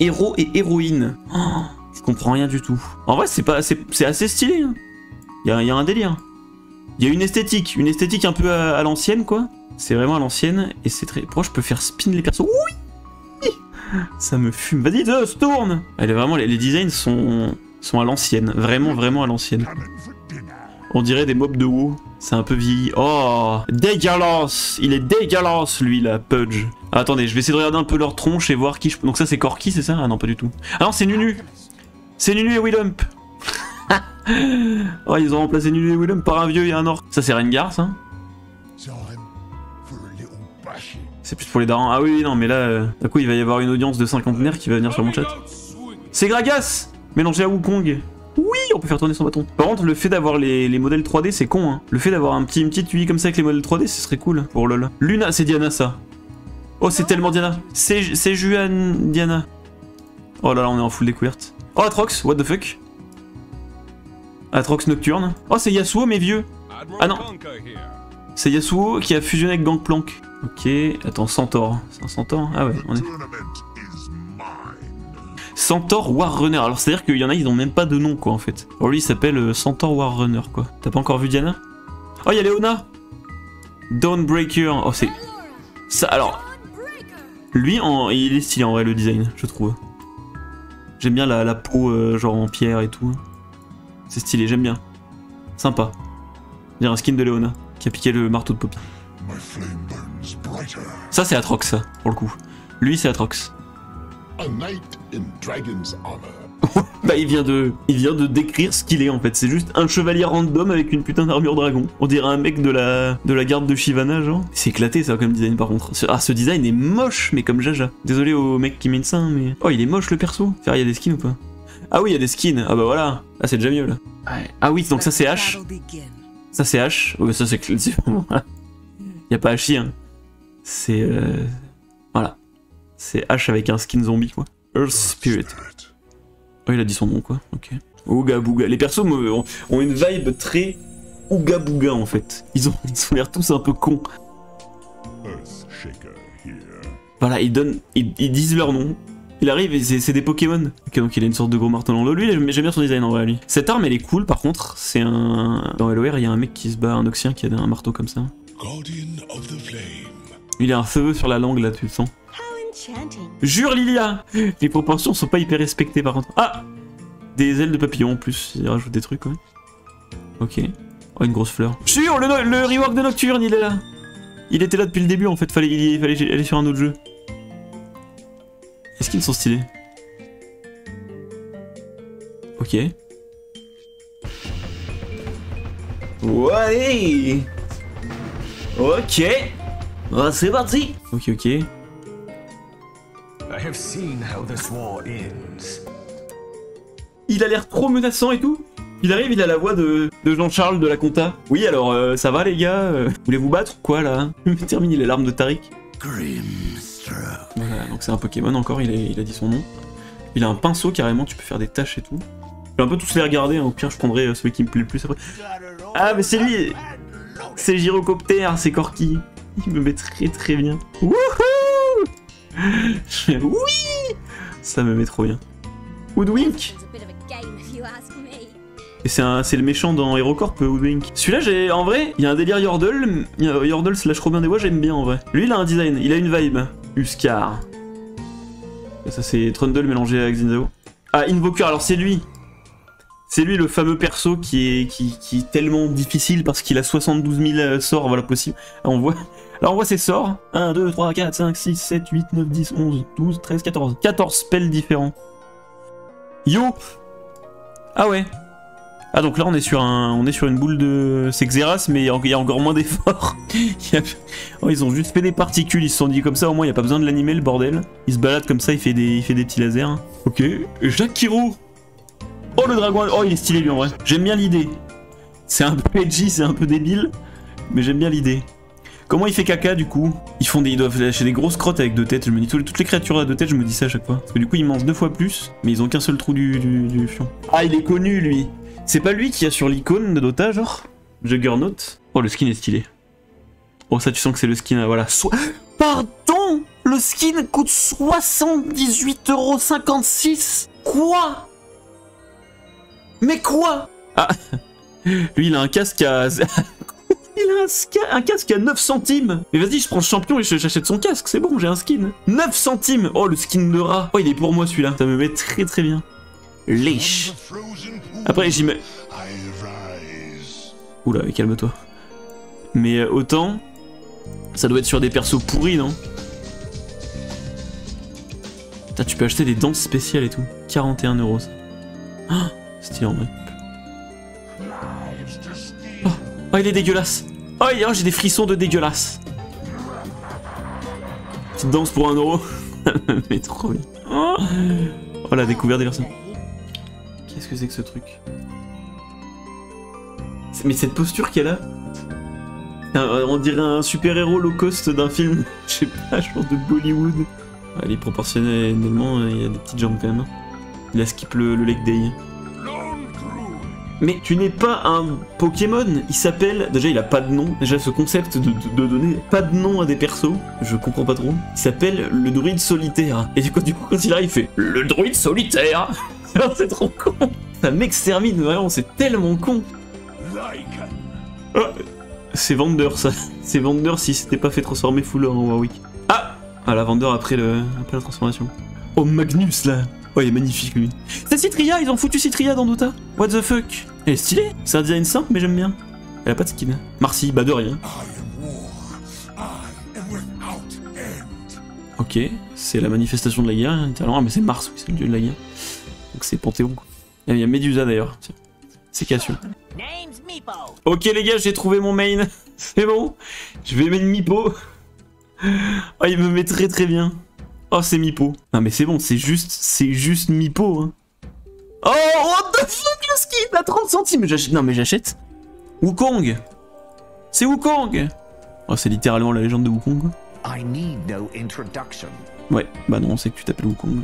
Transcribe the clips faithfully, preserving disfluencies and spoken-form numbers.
Héros et héroïne. Oh, je comprends rien du tout. En vrai, c'est pas, c'est assez stylé. Il y, y a un délire. Il y a une esthétique. Une esthétique un peu à, à l'ancienne, quoi. C'est vraiment à l'ancienne. Et c'est très... Pourquoi je peux faire spin les persos? Oui. Ça me fume. Vas-y, se tourne. Elle est vraiment... Les, les designs sont, sont à l'ancienne. Vraiment, vraiment à l'ancienne. On dirait des mobs de WoW. C'est un peu vieilli. Oh, dégueulasse. Il est dégueulasse, lui, la Pudge. Ah, attendez, je vais essayer de regarder un peu leur tronche et voir qui je... Donc ça, c'est Corky, c'est ça? Ah non, pas du tout. Ah non, c'est Nunu. C'est Nunu et Willump. Oh, ils ont remplacé Nunu et Willump par un vieux et un orc. Ça, c'est Rengar, ça. C'est plus pour les darons. Ah oui, non, mais là, euh, d'un coup, il va y avoir une audience de cinquantenaires qui va venir sur mon chat. C'est Gragas mélangé à Wukong. Oui, on peut faire tourner son bâton. Par contre, le fait d'avoir les, les modèles trois D, c'est con, hein. Le fait d'avoir un petit, une petite U I comme ça avec les modèles trois D, ce serait cool pour LoL. Luna, c'est Diana, ça. Oh, c'est tellement Diana. C'est Juan Diana. Oh là là, on est en full découverte. Oh, Atrox, what the fuck. Atrox Nocturne. Oh, c'est Yasuo, mais vieux. Ah non. C'est Yasuo qui a fusionné avec Gangplank. Ok, attends, Centaur. C'est un Centaur? Ah ouais, on est... Centaur Warrunner. Alors c'est à dire qu'il y en a ils ont même pas de nom quoi en fait. Or lui il s'appelle euh, Centaur Warrunner quoi. T'as pas encore vu Diana? Oh il y a Léona Dawnbreaker. Oh c'est... Ça alors... Lui en... il est stylé en vrai le design je trouve. J'aime bien la, la peau euh, genre en pierre et tout. C'est stylé, j'aime bien. Sympa. Dire un skin de Léona qui a piqué le marteau de Poppy. Ça c'est Atrox ça pour le coup. Lui c'est Atrox. A knight in dragon's armor. Bah il vient de il vient de décrire ce qu'il est en fait, c'est juste un chevalier random avec une putain d'armure dragon. On dirait un mec de la de la garde de Shivana genre. C'est éclaté ça comme design par contre. Ah ce design est moche mais comme jaja. Désolé au mec qui mène ça mais oh il est moche le perso. Faire il y a des skins ou pas? Ah oui, il y a des skins. Ah bah voilà. Ah c'est déjà mieux là. Ah oui, donc ça c'est H. Ça c'est H. Oh, ça c'est classique. Il y a pas H I hein. C'est euh... voilà. C'est H avec un skin zombie quoi. Earth Spirit. Oh il a dit son nom quoi, ok. Ouga Bouga. Les persos ont une vibe très Ouga Bouga en fait. Ils ont ils ont l'air tous un peu cons. Earth Shaker here. Voilà, ils donnent. Ils, ils disent leur nom. Il arrive et c'est des Pokémon. Ok donc il a une sorte de gros marteau dans l'eau. Lui j'aime bien son design en vrai lui. Cette arme elle est cool par contre, c'est un. Dans L O R il y a un mec qui se bat, un Oxien qui a un marteau comme ça. Guardian of the Flame. Il a un feu sur la langue là tu le sens. Jure Lilia. Les proportions sont pas hyper respectées par contre. Ah, des ailes de papillon en plus, il rajoute des trucs quand même. Ok. Oh une grosse fleur. Jure le, le rework de Nocturne il est là. Il était là depuis le début en fait, fallait, il fallait aller sur un autre jeu. Est-ce qu'ils sont stylés? Ok. Ouais. Ok. Ah, c'est parti. Ok ok. Il a l'air trop menaçant et tout. Il arrive, il a la voix de, de Jean-Charles de la compta. Oui alors euh, ça va les gars euh, voulez-vous battre ou quoi là? Terminez les larmes de Tarik. Voilà, donc c'est un Pokémon encore, il a, il a dit son nom. Il a un pinceau carrément, tu peux faire des tâches et tout. Je vais un peu tous les regarder, hein. Au pire je prendrai celui qui me plaît le plus après. Ah mais c'est lui. C'est Gyrocopter, c'est Corky. Il me met très très bien. Wouhou. Oui, ça me met trop bien. Woodwink. Et c'est le méchant dans HeroCorp, Woodwink. Celui-là, j'ai en vrai, il y a un délire Yordle, Yordle slash Robin des Bois, j'aime bien en vrai. Lui, il a un design, il a une vibe. Huskar. Ça, c'est Trundle mélangé avec Zinzao. Ah, Invoker, alors c'est lui. C'est lui le fameux perso qui est, qui, qui est tellement difficile parce qu'il a soixante-douze mille sorts, voilà, possible. Ah, on voit... Alors on voit ses sorts, un, deux, trois, quatre, cinq, six, sept, huit, neuf, dix, onze, douze, treize, quatorze. quatorze spells différents. Yo. Ah ouais. Ah donc là on est sur un, on est sur une boule de... C'est Xeras mais il y a encore moins d'efforts. Oh, ils ont juste fait des particules, ils se sont dit comme ça au moins il n'y a pas besoin de l'animer le bordel. Il se balade comme ça, il fait des, il fait des petits lasers. Ok, Jakiro. Oh le dragon, oh il est stylé lui en vrai. J'aime bien l'idée. C'est un peu edgy, c'est un peu débile. Mais j'aime bien l'idée. Comment il fait caca du coup? Ils font des, ils doivent lâcher des grosses crottes avec deux têtes. Je me dis toutes les créatures à deux têtes, je me dis ça à chaque fois. Parce que du coup ils mangent deux fois plus, mais ils ont qu'un seul trou du, du, du fion. Ah il est connu lui. C'est pas lui qui a sur l'icône de Dota genre Juggernaut? Oh le skin est stylé. Oh ça tu sens que c'est le skin, voilà. So... Pardon. Le skin coûte soixante-dix-huit euros cinquante-six. Quoi? Mais quoi? Ah, lui, il a un casque à... il a un, ska... un casque à neuf centimes. Mais vas-y, je prends le champion et j'achète son casque. C'est bon, j'ai un skin. neuf centimes. Oh, le skin de rat. Oh, il est pour moi, celui-là. Ça me met très très bien. Lèche. Après, j'y mets... Oula, calme-toi. Mais euh, autant... Ça doit être sur des persos pourris, non? Putain, tu peux acheter des danses spéciales et tout. quarante et un euros. Ah, stylé en vrai. Oh, oh, il est dégueulasse. Oh, oh j'ai des frissons de dégueulasse. Petite danse pour un euro. Mais trop bien. Oh, oh la découverte des personnes. Qu'est-ce que c'est que ce truc? Mais cette posture qu'elle a, on dirait un super-héros low cost d'un film, je sais pas, genre de Bollywood. Elle est proportionnellement, il y a des petites jambes quand même. Il a skip le, le leg day. Mais tu n'es pas un Pokémon, il s'appelle... Déjà, il a pas de nom. Déjà, ce concept de, de, de donner pas de nom à des persos, je comprends pas trop. Il s'appelle le druide solitaire. Et du coup, du coup quand il arrive, il fait « Le druide solitaire !» C'est trop con. Ça m'extermine, vraiment, c'est tellement con. Oh, c'est Vander, ça. C'est Vander si c'était pas fait transformer Fuller en Warwick. Ah, ah la Vander après, le, après la transformation. Oh, Magnus, là. Oh, il est magnifique, lui. C'est Citria, ils ont foutu Citria dans Dota. What the fuck? Elle est stylée. C'est un design simple, mais j'aime bien. Elle a pas de skin. Marcy, bah de rien. Ok, c'est la manifestation de la guerre. Ah, mais c'est Mars, oui, c'est le dieu de la guerre. Donc c'est Panthéon. Il y a Médusa, d'ailleurs. C'est Cassio. Ok les gars, j'ai trouvé mon main. C'est bon. Je vais mettre Meepo. Oh, il me met très très bien. Oh, c'est Meepo. Non mais c'est bon, c'est juste, c'est juste Meepo. Hein. Oh, what the fuck, le skin à trente centimes. J'achète. Non mais j'achète. Wukong. C'est Wukong. Oh, c'est littéralement la légende de Wukong. I need no introduction. Ouais, bah non, on sait que tu t'appelles Wukong.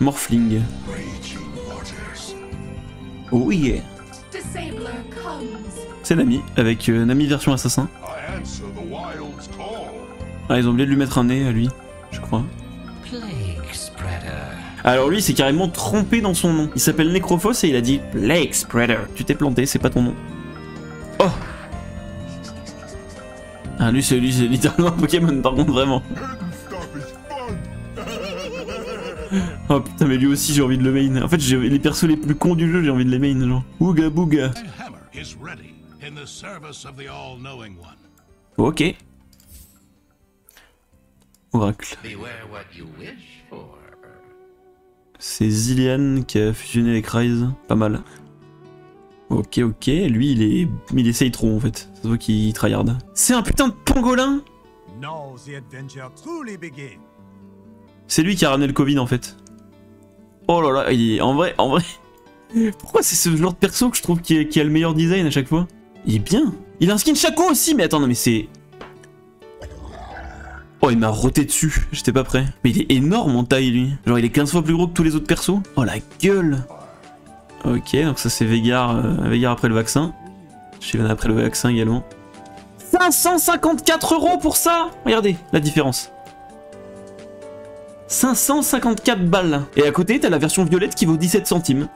Morphling. Oh yeah. C'est Nami, avec euh, Nami version assassin. Ah, ils ont oublié de lui mettre un nez à lui, je crois. Alors lui, il s'est carrément trompé dans son nom. Il s'appelle Necrophos et il a dit Plague Spreader. Tu t'es planté, c'est pas ton nom. Oh. Ah, lui, c'est littéralement un Pokémon, par contre, vraiment. Oh putain, mais lui aussi j'ai envie de le main. En fait, les persos les plus cons du jeu, j'ai envie de les main, genre. Ouga bouga. Ok. Oracle. C'est Zillian qui a fusionné avec Ryze. Pas mal. Ok, ok. Lui, il est, il essaye trop en fait. Ça se voit qu'il tryhard. C'est un putain de pangolin. C'est lui qui a ramené le Covid en fait. Oh là là, il est... en vrai, en vrai. Pourquoi c'est ce genre de perso que je trouve qui, est, qui a le meilleur design à chaque fois? Il est bien. Il a un skin Shaco aussi, mais attends, non mais c'est... Oh, il m'a roté dessus, j'étais pas prêt. Mais il est énorme en taille lui. Genre il est quinze fois plus gros que tous les autres persos. Oh la gueule. Ok, donc ça c'est Veigar, euh, Veigar après le vaccin. Diana après le vaccin également. cinq cent cinquante-quatre euros pour ça. Regardez la différence. cinq cent cinquante-quatre balles. Et à côté, t'as la version violette qui vaut dix-sept centimes.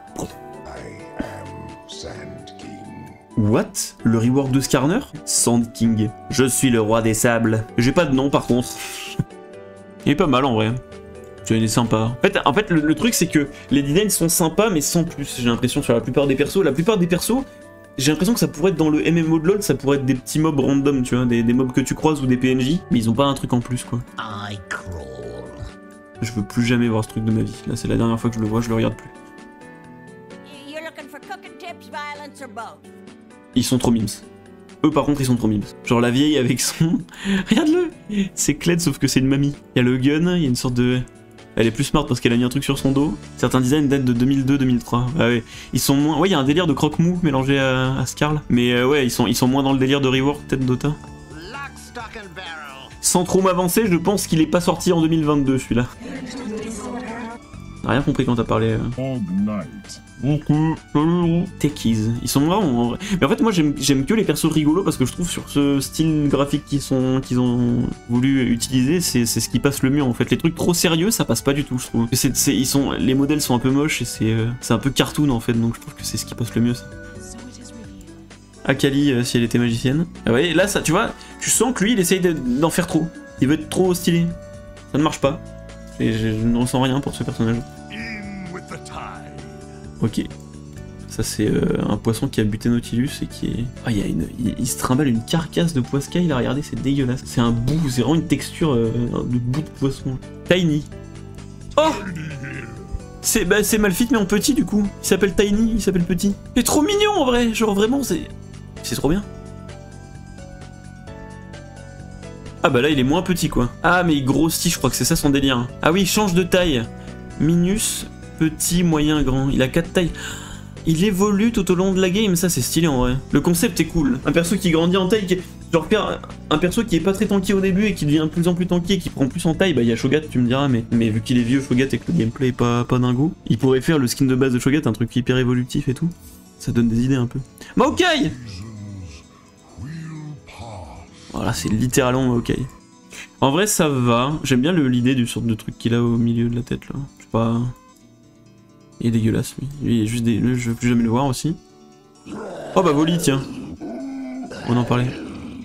What? Le reward de Skarner? Sand King. Je suis le roi des sables. J'ai pas de nom par contre. Il est pas mal en vrai. Il est sympa. En fait, en fait le, le truc c'est que les designs sont sympas mais sans plus. J'ai l'impression sur la plupart des persos. La plupart des persos, j'ai l'impression que ça pourrait être dans le M M O de LoL, ça pourrait être des petits mobs random, tu vois, des, des mobs que tu croises ou des P N J. Mais ils ont pas un truc en plus quoi. I Je veux plus jamais voir ce truc de ma vie. Là, c'est la dernière fois que je le vois, je le regarde plus. Ils sont trop mimes. Eux, par contre, ils sont trop mimes. Genre la vieille avec son... Regarde-le. C'est Cled, sauf que c'est une mamie. Il y a le gun, il y a une sorte de... Elle est plus smart parce qu'elle a mis un truc sur son dos. Certains designs datent de deux mille deux deux mille trois. Ah ouais, ils sont moins... Ouais, il y a un délire de croque-mou mélangé à, à Scarl. Mais euh, ouais, ils sont... ils sont moins dans le délire de reward, peut-être Dota. Sans trop m'avancer, je pense qu'il est pas sorti en deux mille vingt-deux celui-là. T'as rien compris quand t'as parlé. Techies. Ils sont marrants en vrai. Mais en fait, moi j'aime que les persos rigolos parce que je trouve sur ce style graphique qu'ils sont qu'ils ont voulu utiliser, c'est ce qui passe le mieux en fait. Les trucs trop sérieux, ça passe pas du tout, je trouve. C est, c est, ils sont, les modèles sont un peu moches et c'est euh, un peu cartoon en fait, donc je trouve que c'est ce qui passe le mieux ça. Akali, euh, si elle était magicienne. Ah ouais, là, ça, tu vois, tu sens que lui il essaye d'en faire trop. Il veut être trop stylé. Ça ne marche pas. Et je ne ressens rien pour ce personnage. Ok. Ça c'est euh, un poisson qui a buté Nautilus et qui est... Ah, y a une... il, il se trimballe une carcasse de poiscaille, là, regardez, c'est dégueulasse. C'est un bout, c'est vraiment une texture euh, de bout de poisson. Tiny. Oh, c'est bah, Malphite mais en petit du coup. Il s'appelle Tiny, il s'appelle petit. C'est trop mignon en vrai, genre vraiment c'est... C'est trop bien. Ah bah là il est moins petit quoi. Ah mais il grossit, je crois que c'est ça son délire. Ah oui, il change de taille. Minus, petit, moyen, grand. Il a quatre tailles. Il évolue tout au long de la game, ça c'est stylé en vrai. Le concept est cool. Un perso qui grandit en taille, qui... genre un perso qui est pas très tanky au début et qui devient de plus en plus tanky et qui prend plus en taille, bah il y a Shogat tu me diras, mais, mais vu qu'il est vieux Shogat et que le gameplay est pas, pas dingo, il pourrait faire le skin de base de Shogat, un truc hyper évolutif et tout. Ça donne des idées un peu. Maokai ! Voilà, c'est littéralement Maokai. En vrai ça va, j'aime bien l'idée du sorte de truc qu'il a au milieu de la tête là. Je sais pas... Il est dégueulasse lui, lui il est juste des... je veux plus jamais le voir aussi. Oh bah Voli tiens. On en parlait.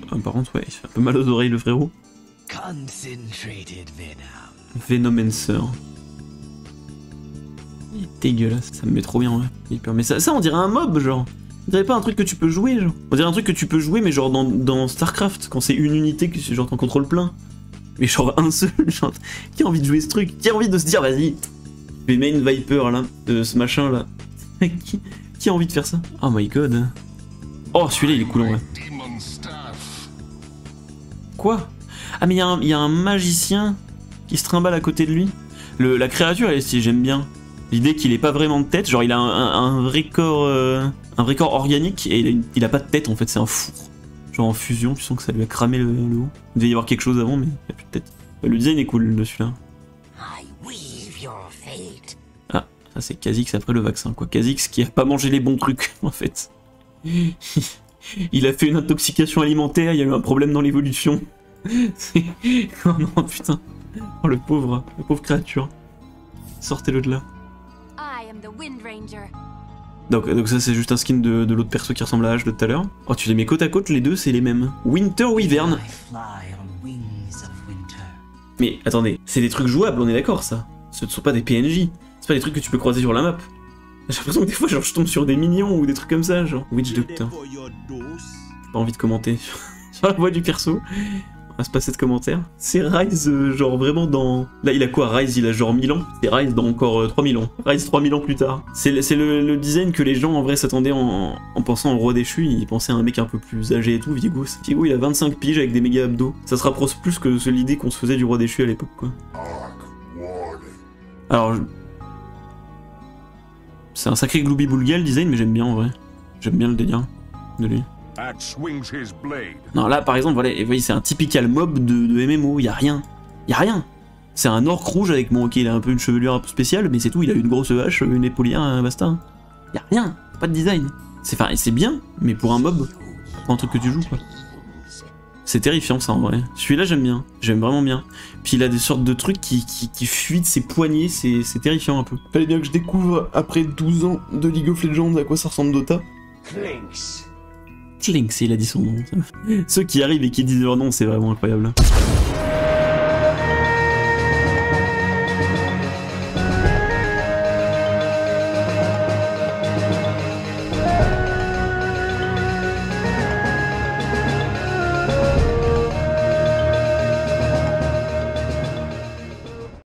Ah, par contre ouais, il fait un peu mal aux oreilles le frérot. Venomancer. Il est dégueulasse, ça me met trop bien ouais. Il peur. Mais ça, ça on dirait un mob genre. On dirait pas un truc que tu peux jouer genre. On dirait un truc que tu peux jouer mais genre dans, dans StarCraft, quand c'est une unité que genre t'en contrôles plein. Mais genre un seul, genre... Qui a envie de jouer ce truc? Qui a envie de se dire vas-y mais main Viper là, de ce machin là. qui, qui a envie de faire ça? Oh my god. Oh celui-là il est cool en vrai. Quoi? Ah mais il y, y a un magicien qui se trimballe à côté de lui. Le, la créature elle si j'aime bien. L'idée qu'il ait pas vraiment de tête, genre il a un, un, un vrai corps euh, un vrai corps organique et il a, une, il a pas de tête en fait, c'est un four. Genre en fusion, tu sens que ça lui a cramé le, le haut. Il devait y avoir quelque chose avant mais il a plus de tête. Le design est cool de celui-là. Ah, ça c'est Kha'Zix après le vaccin quoi. Kha'Zix qui a pas mangé les bons trucs en fait. Il a fait une intoxication alimentaire, il y a eu un problème dans l'évolution. Oh non putain. Oh le pauvre, la pauvre créature. Sortez-le de là. Donc, donc ça c'est juste un skin de, de l'autre perso qui ressemble à H de tout à l'heure. Oh tu les mets côte à côte les deux c'est les mêmes. Winter Wyvern. Mais attendez, c'est des trucs jouables on est d'accord ça. Ce ne sont pas des P N J, c'est pas des trucs que tu peux croiser sur la map. J'ai l'impression que des fois genre je tombe sur des minions ou des trucs comme ça genre. Witch Doctor. J'ai pas envie de commenter sur la voix du perso. On va se passer de commentaires. C'est Ryze euh, genre vraiment dans... Là il a quoi Ryze il a genre mille ans. C'est Ryze dans encore euh, trois mille ans. Ryze trois mille ans plus tard. C'est le, le, le design que les gens en vrai s'attendaient en, en pensant au roi déchu. Ils pensaient à un mec un peu plus âgé et tout, Vigous. Vigous il a vingt-cinq piges avec des méga abdos. Ça se rapproche plus que l'idée qu'on se faisait du roi déchu à l'époque quoi. Alors, je... c'est un sacré gloubi-boulga le design, mais j'aime bien en vrai. J'aime bien le délire de lui. Non, là par exemple, voilà, voyez, c'est un typical mob de, de M M O, y a rien. Y a rien. C'est un orc rouge avec mon. Ok, il a un peu une chevelure un peu spéciale, mais c'est tout, il a une grosse hache, une épaulière, basta. Y a rien, pas de design. C'est enfin, c'est bien, mais pour un mob, pour un truc que tu joues quoi. C'est terrifiant ça en vrai. Celui-là j'aime bien, j'aime vraiment bien. Puis il a des sortes de trucs qui, qui, qui fuient de ses poignets, c'est terrifiant un peu. Fallait bien que je découvre après douze ans de League of Legends à quoi ça ressemble Dota. Clinks. Clinks, il a dit son nom. Ceux qui arrivent et qui disent leur nom, c'est vraiment incroyable.